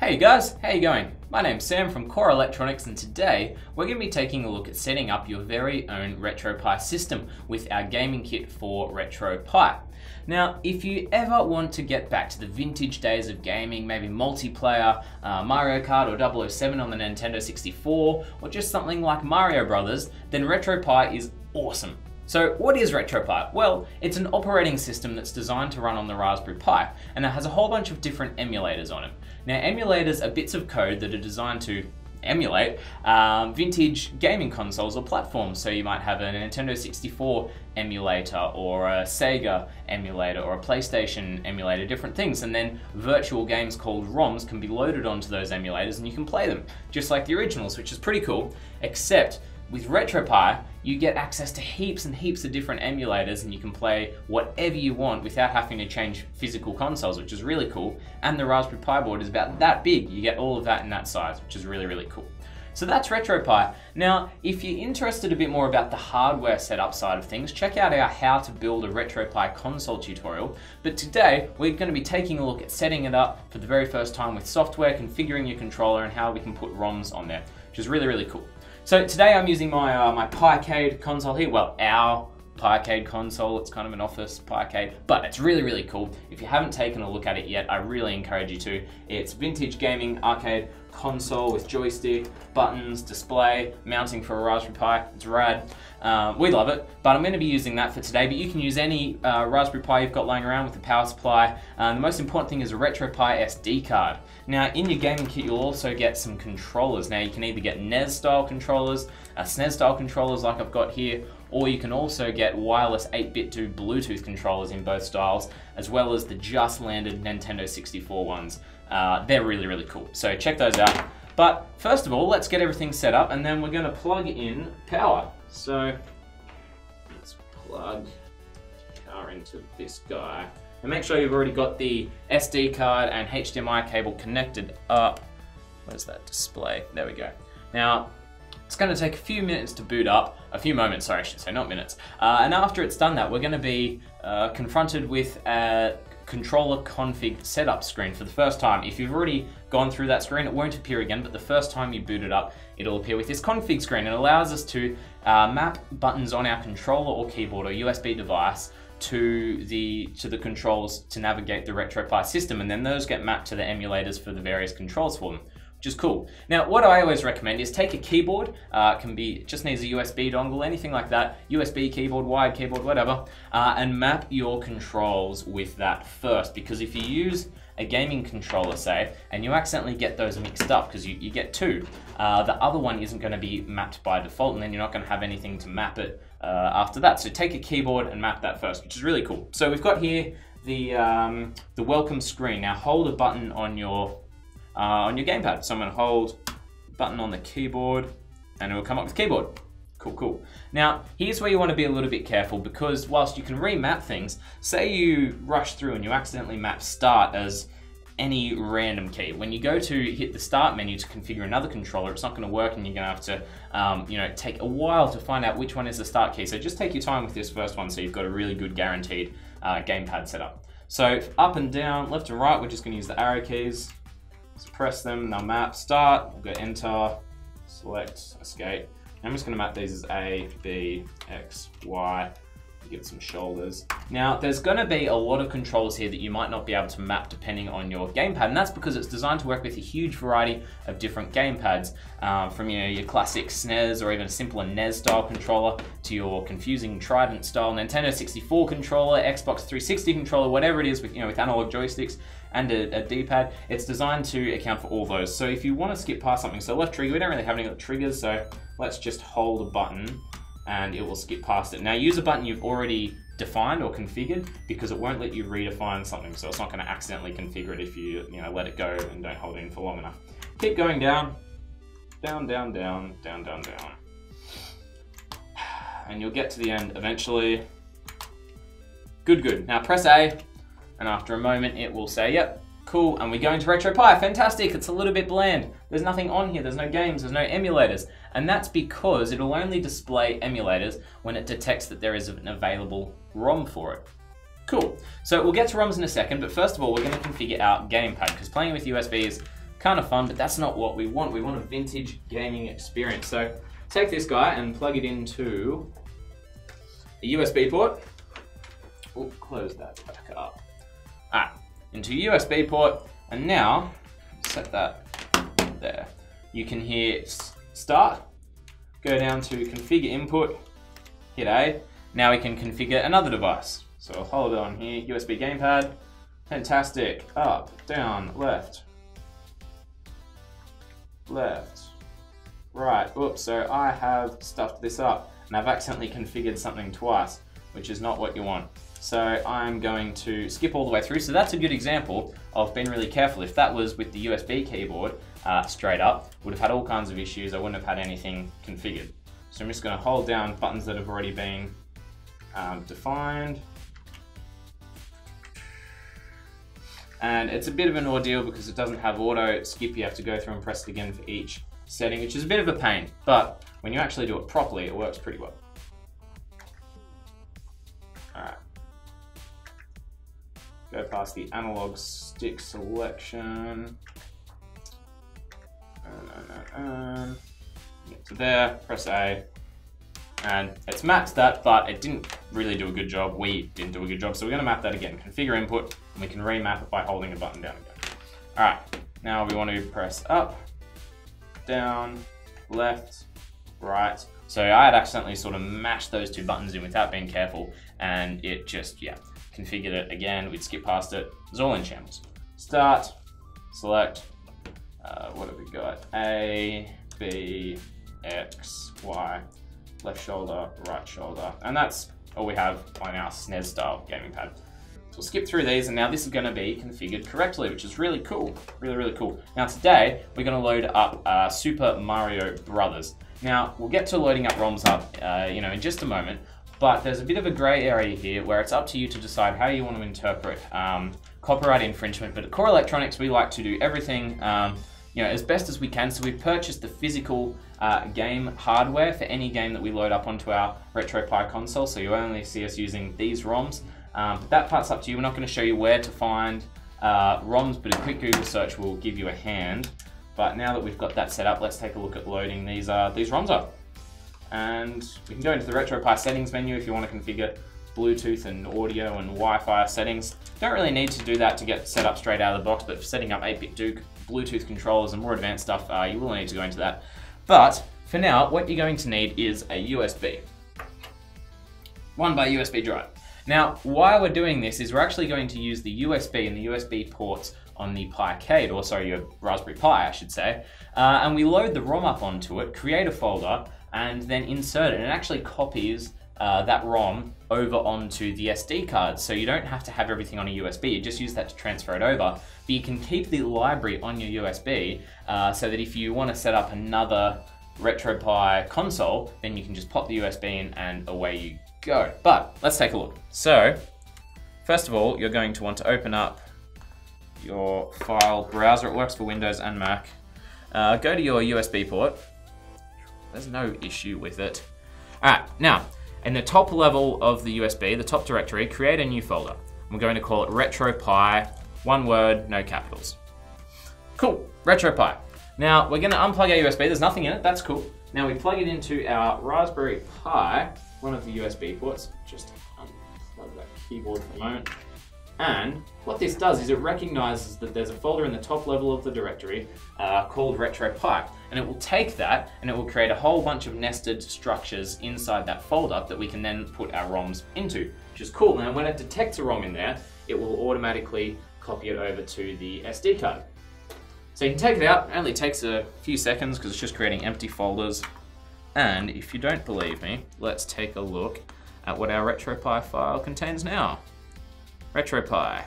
Hey guys, how you going? My name's Sam from Core Electronics, and today we're going to be taking a look at setting up your very own RetroPie system with our gaming kit for RetroPie. Now, if you ever want to get back to the vintage days of gaming, maybe multiplayer, Mario Kart or 007 on the Nintendo 64, or just something like Mario Bros, then RetroPie is awesome. So what is RetroPie? Well, it's an operating system that's designed to run on the Raspberry Pi, and it has a whole bunch of different emulators on it. Now, emulators are bits of code that are designed to emulate vintage gaming consoles or platforms. So you might have a Nintendo 64 emulator or a Sega emulator or a PlayStation emulator, different things. And then virtual games called ROMs can be loaded onto those emulators and you can play them, just like the originals, which is pretty cool, except with RetroPie, you get access to heaps and heaps of different emulators, and you can play whatever you want without having to change physical consoles, which is really cool. And the Raspberry Pi board is about that big. You get all of that in that size, which is really, really cool. So that's RetroPie. Now, if you're interested a bit more about the hardware setup side of things, check out our How to Build a RetroPie Console tutorial. But today, we're going to be taking a look at setting it up for the very first time with software, configuring your controller, and how we can put ROMs on there, which is really, really cool. So today I'm using my my PiCade console here. Well, our PiCade console. It's kind of an office PiCade, but it's really, really cool. If you haven't taken a look at it yet, I really encourage you to. It's vintage gaming arcade console with joystick, buttons, display, mounting for a Raspberry Pi. It's rad. We love it, but I'm going to be using that for today. But you can use any Raspberry Pi you've got lying around with a power supply. The most important thing is a RetroPie SD card. Now, in your gaming kit, you'll also get some controllers. Now, you can either get NES style controllers, SNES style controllers like I've got here, or you can also get wireless 8-bit to Bluetooth controllers in both styles, as well as the just landed Nintendo 64 ones. They're really, really cool. So check those out. But first of all, let's get everything set up, and then we're gonna plug in power. So let's plug the power into this guy. And make sure you've already got the SD card and HDMI cable connected up. Where's that display? There we go. Now, it's gonna take a few minutes to boot up, a few moments, sorry, I should say, not minutes. And after it's done that, we're gonna be confronted with a controller config setup screen for the first time. If you've already gone through that screen, it won't appear again, but the first time you boot it up, it'll appear with this config screen. It allows us to map buttons on our controller or keyboard or USB device to the controls to navigate the RetroPie system, and then those get mapped to the emulators for the various controls for them, which is cool. Now, what I always recommend is take a keyboard. It can be, just needs a USB dongle, anything like that, USB keyboard, wired keyboard, whatever, and map your controls with that first, because if you use a gaming controller, say, and you accidentally get those mixed up, because you get two, the other one isn't gonna be mapped by default, and then you're not gonna have anything to map it after that. So take a keyboard and map that first, which is really cool. So we've got here the welcome screen. Now hold a button on your gamepad. So I'm gonna hold the button on the keyboard and it will come up with keyboard. Cool, cool. Now, here's where you wanna be a little bit careful, because whilst you can remap things, say you rush through and you accidentally map start as any random key. When you go to hit the start menu to configure another controller, it's not gonna work, and you're gonna have to you know, take a while to find out which one is the start key. So just take your time with this first one so you've got a really good guaranteed gamepad setup. So up and down, left and right, we're just gonna use the arrow keys. So press them, they'll map start, we'll go enter, select, escape. I'm just gonna map these as A, B, X, Y, give it some shoulders. Now, there's gonna be a lot of controls here that you might not be able to map depending on your gamepad, and that's because it's designed to work with a huge variety of different gamepads, from your classic SNES or even a simpler NES style controller to your confusing Trident style Nintendo 64 controller, Xbox 360 controller, whatever it is with, you know, with analog joysticks and a D-pad. It's designed to account for all those. So if you wanna skip past something, so left trigger, we don't really have any triggers, so let's just hold a button and it will skip past it. Now, use a button you've already defined or configured, because it won't let you redefine something, so it's not gonna accidentally configure it if you, let it go and don't hold it in for long enough. Keep going down, down, down, down, down, down, down. And you'll get to the end eventually. Good, good. Now press A, and after a moment it will say, yep, cool, and we go into RetroPie. Fantastic, it's a little bit bland. There's nothing on here, there's no games, there's no emulators. And that's because it'll only display emulators when it detects that there is an available ROM for it. Cool, so we'll get to ROMs in a second, but first of all, we're gonna configure our gamepad, because playing with USB is kind of fun, but that's not what we want. We want a vintage gaming experience. So take this guy and plug it into a USB port. We'll close that back up. All right, into a USB port, and now set that there. You can hear start, go down to configure input, hit A. Now we can configure another device. So I'll hold on here, USB gamepad, fantastic, up, down, left, left, right, whoops, so I have stuffed this up and I've accidentally configured something twice, which is not what you want. So I'm going to skip all the way through. So that's a good example of being really careful. If that was with the USB keyboard straight up, would have had all kinds of issues. I wouldn't have had anything configured. So I'm just going to hold down buttons that have already been defined. And it's a bit of an ordeal because it doesn't have auto skip. You have to go through and press it again for each setting, which is a bit of a pain, but when you actually do it properly, it works pretty well. All right. Go past the analog stick selection. Get to there, press A. And it's mapped that, but it didn't really do a good job. We didn't do a good job, so we're gonna map that again. Configure input, and we can remap it by holding a button down again. All right, now we want to press up, down, left, right. So I had accidentally sort of mashed those two buttons in without being careful, and it just, yeah, configured it again. We'd skip past it. It's all in shambles. Start, select, what have we got? A, B, X, Y. Left shoulder, right shoulder, and that's all we have on our SNES style gaming pad. So we'll skip through these, and now this is going to be configured correctly, which is really cool, really cool. Now today we're going to load up Super Mario Bros. Now we'll get to loading up ROMs up, you know, in just a moment. But there's a bit of a grey area here where it's up to you to decide how you want to interpret copyright infringement. But at Core Electronics, we like to do everything, you know, as best as we can. So we purchased the physical game hardware for any game that we load up onto our RetroPie console, so you only see us using these ROMs. But that part's up to you. We're not going to show you where to find ROMs, but a quick Google search will give you a hand. But now that we've got that set up, let's take a look at loading these ROMs up. And we can go into the RetroPie settings menu if you want to configure Bluetooth and audio and Wi-Fi settings. Don't really need to do that to get set up straight out of the box, but for setting up 8-bit Duke Bluetooth controllers and more advanced stuff, you will need to go into that. But for now, what you're going to need is a USB. 1x USB drive. Now, why we're doing this is we're actually going to use the USB and the USB ports on the PiCade, or sorry, your Raspberry Pi, I should say. And we load the ROM up onto it, create a folder, and then insert it. And it actually copies that ROM over onto the SD card. So you don't have to have everything on a USB, you just use that to transfer it over. But you can keep the library on your USB so that if you want to set up another RetroPie console, then you can just pop the USB in and away you go. But let's take a look. So first of all, you're going to want to open up your file browser. It works for Windows and Mac. Go to your USB port. There's no issue with it. All right, now, in the top level of the USB, the top directory, create a new folder. I'm going to call it RetroPie, one word, no capitals. Cool, RetroPie. Now we're gonna unplug our USB, there's nothing in it, that's cool. Now we plug it into our Raspberry Pi, one of the USB ports. Just unplug that keyboard for a moment. And what this does is it recognizes that there's a folder in the top level of the directory called RetroPie, and it will take that and it will create a whole bunch of nested structures inside that folder that we can then put our ROMs into, which is cool. Now when it detects a ROM in there, it will automatically copy it over to the SD card. So you can take it out, it only takes a few seconds because it's just creating empty folders. And if you don't believe me, let's take a look at what our RetroPie file contains now. RetroPie.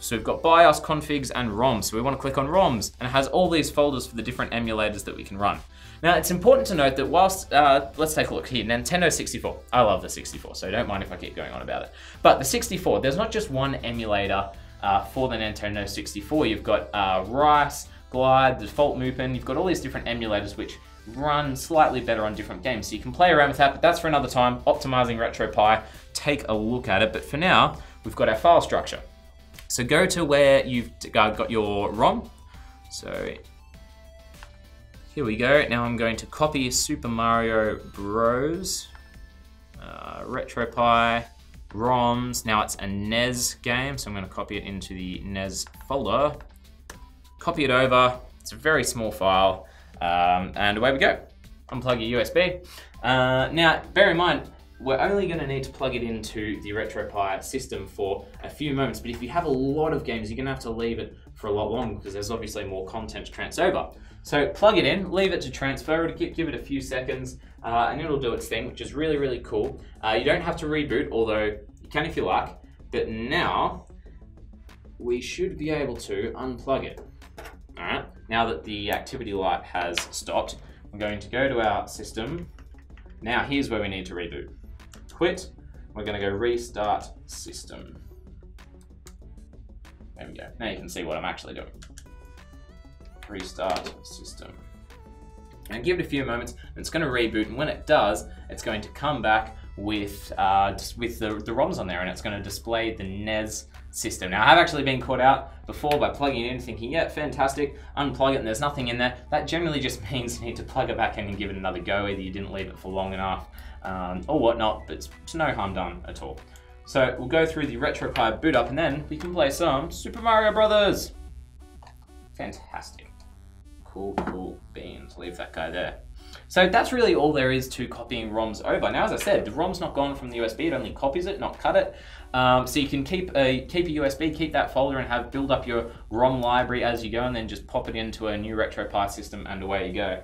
So we've got BIOS, configs, and ROMs. So we want to click on ROMs, and it has all these folders for the different emulators that we can run. Now it's important to note that whilst, let's take a look here, Nintendo 64. I love the 64, so don't mind if I keep going on about it. But the 64, there's not just one emulator for the Nintendo 64. You've got Rice, Glide, the default Mupen. You've got all these different emulators which run slightly better on different games. So you can play around with that, but that's for another time. Optimizing RetroPie, take a look at it. But for now, we've got our file structure. So go to where you've got your ROM, So here we go. Now I'm going to copy Super Mario Bros. RetroPie ROMs. Now it's a NES game, so I'm going to copy it into the NES folder. Copy it over. It's a very small file. And away we go. Unplug your USB. Now, bear in mind, we're only going to need to plug it into the RetroPie system for a few moments, but if you have a lot of games, you're going to have to leave it for a lot longer because there's obviously more content to transfer over. So plug it in, leave it to transfer, give it a few seconds, and it'll do its thing, which is really, really cool. You don't have to reboot, although you can if you like, but now we should be able to unplug it. All right, now that the activity light has stopped, we're going to go to our system. Now here's where we need to reboot. Quit, we're gonna go restart system. There we go, now you can see what I'm actually doing. Restart system. And give it a few moments, and it's gonna reboot, and when it does, it's going to come back with the ROMs on there, and it's gonna display the NES system. Now I have actually been caught out before by plugging it in, thinking, yeah, fantastic, unplug it, and there's nothing in there. That generally just means you need to plug it back in and give it another go, either you didn't leave it for long enough, or whatnot, but it's no harm done at all. So we'll go through the RetroPie boot up, and then we can play some Super Mario Brothers. Fantastic. Cool, cool beans. Leave that guy there. So that's really all there is to copying ROMs over. Now, as I said, the ROM's not gone from the USB, it only copies it, not cut it. So you can keep a USB, keep that folder and have build up your ROM library as you go, and then just pop it into a new RetroPie system and away you go.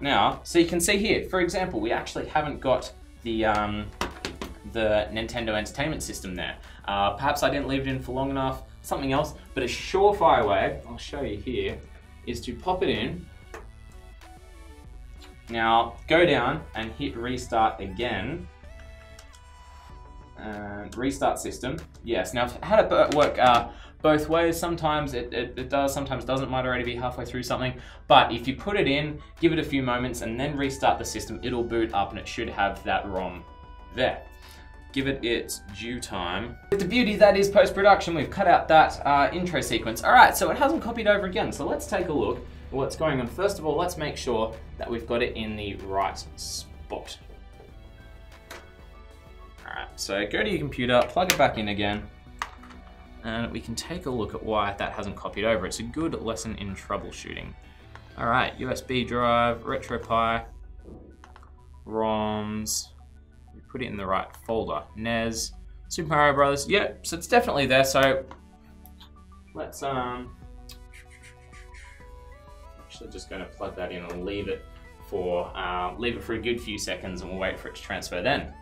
Now, so you can see here, for example, we actually haven't got the Nintendo Entertainment System there. Perhaps I didn't leave it in for long enough, something else, but a surefire way, I'll show you here, is to pop it in. Now, go down and hit restart again. And restart system. Yes, now I've had it work both ways. Sometimes it does, sometimes doesn't. Might already be halfway through something. But if you put it in, give it a few moments, and then restart the system, it'll boot up and it should have that ROM there. Give it its due time. But the beauty that is post-production, we've cut out that intro sequence. All right, so it hasn't copied over again. So let's take a look at what's going on. First of all, let's make sure that we've got it in the right spot. All right, so go to your computer, plug it back in again, and we can take a look at why that hasn't copied over. It's a good lesson in troubleshooting. All right, USB drive, RetroPie, ROMs, we put it in the right folder, NES, Super Mario Bros. Yep, yeah, so it's definitely there, so let's actually just gonna plug that in and leave it for a good few seconds, and we'll wait for it to transfer then.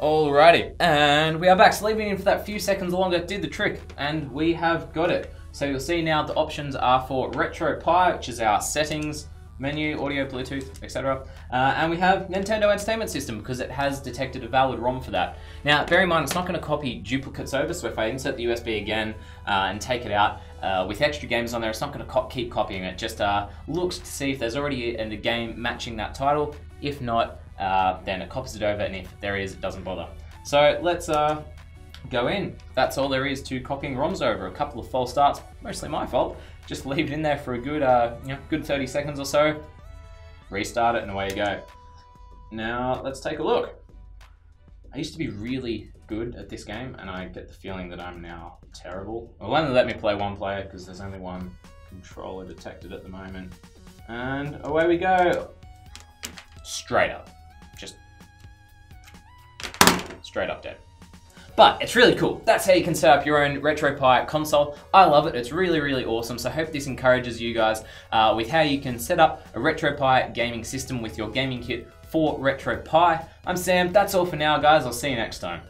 Alrighty, and we are back. So leaving in for that few seconds longer did the trick, and we have got it. So you'll see now the options are for RetroPie, which is our settings, menu, audio, Bluetooth, etc. And we have Nintendo Entertainment System because it has detected a valid ROM for that. Now, bear in mind, it's not going to copy duplicates over, so if I insert the USB again and take it out with extra games on there, it's not going to keep copying it. Just looks to see if there's already a game matching that title. If not, then it copies it over, and if there is, it doesn't bother. So let's go in. That's all there is to copying ROMs over. A couple of false starts, mostly my fault. Just leave it in there for a good, good 30 seconds or so. Restart it, and away you go. Now let's take a look. I used to be really good at this game, and I get the feeling that I'm now terrible. Well, only let me play one player because there's only one controller detected at the moment. And away we go. Straight up. Just straight up dead. But it's really cool. That's how you can set up your own RetroPie console. I love it. It's really, really awesome. So I hope this encourages you guys with how you can set up a RetroPie gaming system with your gaming kit for RetroPie. I'm Sam. That's all for now, guys. I'll see you next time.